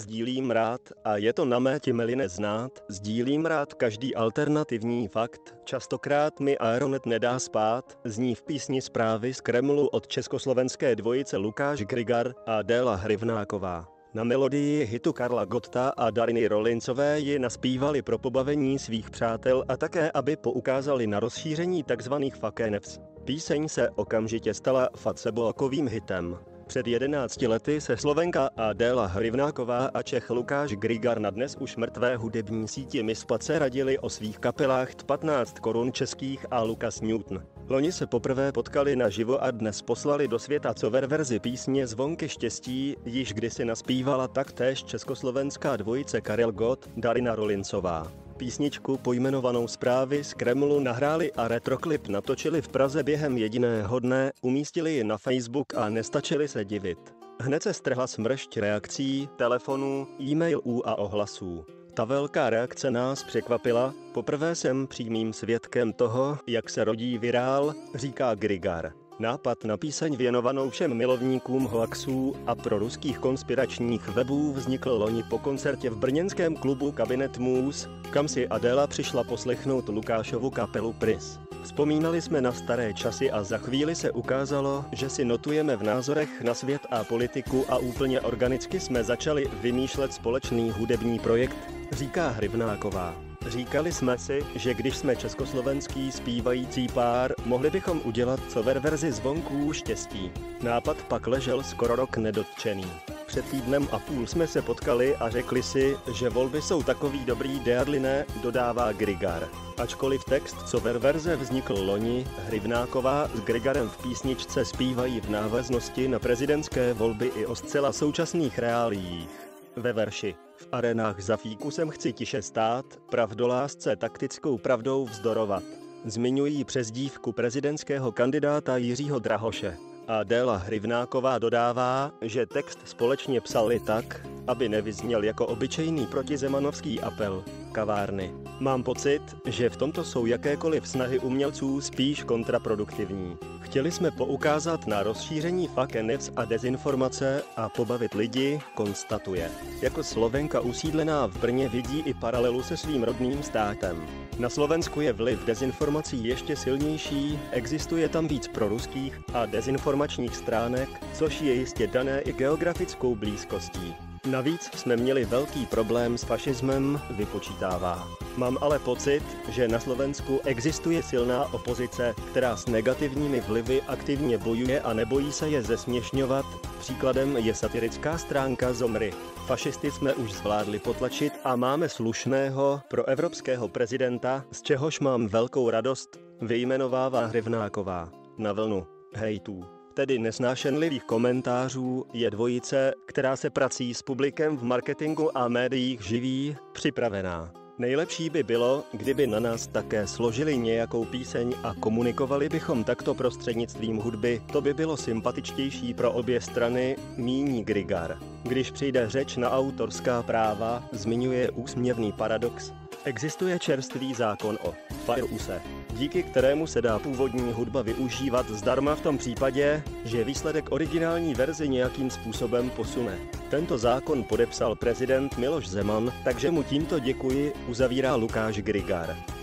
Sdílím rád, a je to na mé timeli neznát, sdílím rád každý alternativní fakt, častokrát mi Aeronet nedá spát, zní v písni Zprávy z Kremlu od československé dvojice Lukáš Grygar a Adéla Hrivnáková. Na melodii hitu Karla Gotta a Dariny Rolincové ji naspívali pro pobavení svých přátel a také, aby poukázali na rozšíření tzv. Fakenevs. Píseň se okamžitě stala facebookovým hitem. Před 11 lety se Slovenka Adéla Hrivnáková a Čech Lukáš Grygar na dnes už mrtvé hudební síti MySpace radili o svých kapelách The 15 korun českých a Lukas Newton. Loni se poprvé potkali naživo a dnes poslali do světa cover verzi písně Zvonky štěstí, již kdysi naspívala taktéž československá dvojice Karel Gott, Darina Rolincová. Písničku pojmenovanou Zprávy z Kremlu nahráli a retroklip natočili v Praze během jediného dne, umístili ji na Facebook a nestačili se divit. Hned se strhla smršť reakcí, telefonů, e-mailů a ohlasů. Ta velká reakce nás překvapila, poprvé jsem přímým svědkem toho, jak se rodí virál, říká Grygar. Nápad na píseň věnovanou všem milovníkům hoaxů a proruských konspiračních webů vznikl loni po koncertě v brněnském klubu Kabinet Múz, kam si Adéla přišla poslechnout Lukášovu kapelu Pris. Vzpomínali jsme na staré časy a za chvíli se ukázalo, že si notujeme v názorech na svět a politiku a úplně organicky jsme začali vymýšlet společný hudební projekt, říká Hrivnáková. Říkali jsme si, že když jsme československý zpívající pár, mohli bychom udělat cover verzi Zvonků štěstí. Nápad pak ležel skoro rok nedotčený. Před týdnem a půl jsme se potkali a řekli si, že volby jsou takový dobrý deadline, dodává Grygar. Ačkoliv text cover verze vznikl loni, Hrivnáková s Grygarem v písničce zpívají v návaznosti na prezidentské volby i o zcela současných reáliích. Ve verši: v arenách za fíkusem chci tiše stát, pravdolásce taktickou pravdou vzdorovat. Zmiňují přezdívku prezidentského kandidáta Jiřího Drahoše. Adéla Hrivnáková dodává, že text společně psali tak, aby nevyzněl jako obyčejný protizemanovský apel. Kavárny. Mám pocit, že v tomto jsou jakékoliv snahy umělců spíš kontraproduktivní. Chtěli jsme poukázat na rozšíření fakenec a dezinformace a pobavit lidi, konstatuje. Jako Slovenka usídlená v Brně vidí i paralelu se svým rodným státem. Na Slovensku je vliv dezinformací ještě silnější, existuje tam víc proruských a dezinformačních stránek, což je jistě dané i geografickou blízkostí. Navíc jsme měli velký problém s fašismem, vypočítává. Mám ale pocit, že na Slovensku existuje silná opozice, která s negativními vlivy aktivně bojuje a nebojí se je zesměšňovat, příkladem je satirická stránka Zomry. Fašisty jsme už zvládli potlačit a máme slušného, proevropského prezidenta, z čehož mám velkou radost, vyjmenovává Hrivnáková. Na vlnu hejtů, tedy nesnášenlivých komentářů, je dvojice, která se prací s publikem v marketingu a médiích živí, připravená. Nejlepší by bylo, kdyby na nás také složili nějakou píseň a komunikovali bychom takto prostřednictvím hudby, to by bylo sympatičtější pro obě strany, míní Grygar. Když přijde řeč na autorská práva, zmiňuje úsměvný paradox. Existuje čerstvý zákon o fairuse, díky kterému se dá původní hudba využívat zdarma v tom případě, že výsledek originální verzi nějakým způsobem posune. Tento zákon podepsal prezident Miloš Zeman, takže mu tímto děkuji, uzavírá Lukáš Grygar.